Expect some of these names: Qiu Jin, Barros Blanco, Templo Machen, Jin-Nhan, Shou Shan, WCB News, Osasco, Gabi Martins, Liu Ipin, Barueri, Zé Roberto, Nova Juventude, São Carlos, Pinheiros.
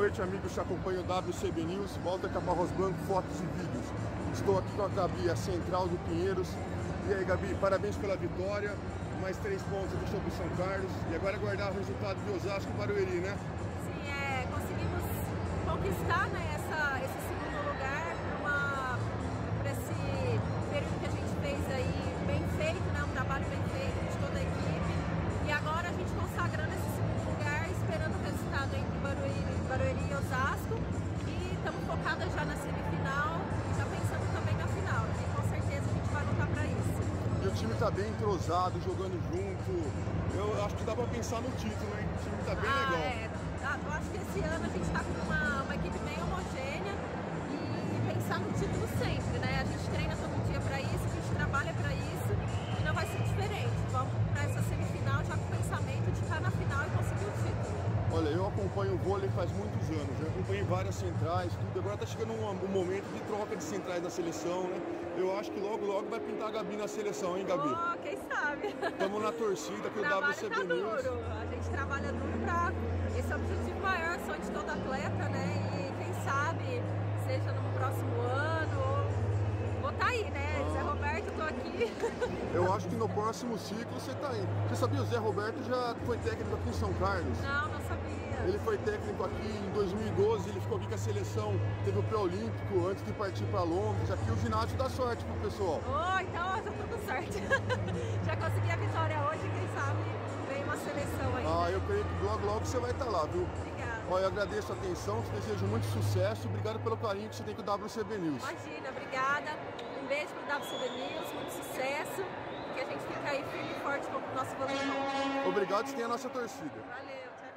noite, amigos que acompanham o WCB News, volta com a Barros Blanco, fotos e vídeos. Estou aqui com a Gabi, a central do Pinheiros. E aí, Gabi, parabéns pela vitória. Mais 3 pontos aqui sobre o São Carlos. E agora aguardar o resultado de Osasco para o Barueri, né? Sim, conseguimos conquistar, né, esse segundo lugar por esse período que a gente fez aí bem feito, né, um trabalho bem feito de toda a equipe. E agora a gente consagrando esse segundo lugar, esperando o resultado entre Barueri e Osasco. E estamos focadas já na semifinal, já pensando também na final, né? Com certeza a gente vai lutar para isso. E o time está bem entrosado, jogando junto. Eu acho que dá para pensar no título, hein? O time está bem legal. Eu acho que esse ano a gente está com uma equipe bem homogênea e pensar no título sempre, né? A gente treina todo dia para isso, a gente trabalha para isso e não vai ser diferente. Vamos para essa semifinal já com o pensamento de estar na final e conseguir o título. Olha, eu acompanho o vôlei faz muitos anos, já acompanhei várias centrais, tudo. Agora está chegando um momento de troca de centrais da seleção, né? Eu acho que logo, logo vai pintar a Gabi na seleção, hein, Gabi? Oh, quem sabe? Estamos na torcida que o WCB News. A gente trabalha duro para esse objetivo maior, sonho de todo atleta, né? E quem sabe, seja no próximo ano, ou vou estar aí, né? Zé Roberto, eu tô aqui. Eu acho que no próximo ciclo você tá aí. Você sabia, o Zé Roberto já foi técnico aqui em São Carlos? Não, não sabia. Ele foi técnico aqui em 2012, ele ficou aqui com a seleção, teve o pré-olímpico antes de partir para Londres. Aqui o ginásio dá sorte pro pessoal. Oh, então eu já tô com sorte. Já consegui a vitória hoje, quem sabe vem uma seleção aí. Ah, eu creio que logo, logo você vai estar lá, viu? Obrigada. Olha, eu agradeço a atenção, te desejo muito sucesso. Obrigado pelo carinho que você tem com o WCB News. Imagina, obrigada. Um beijo pro WCB News, muito sucesso. Que a gente fica aí firme e forte com o nosso vôlei. Obrigado, você tem a nossa torcida. Valeu, tchau.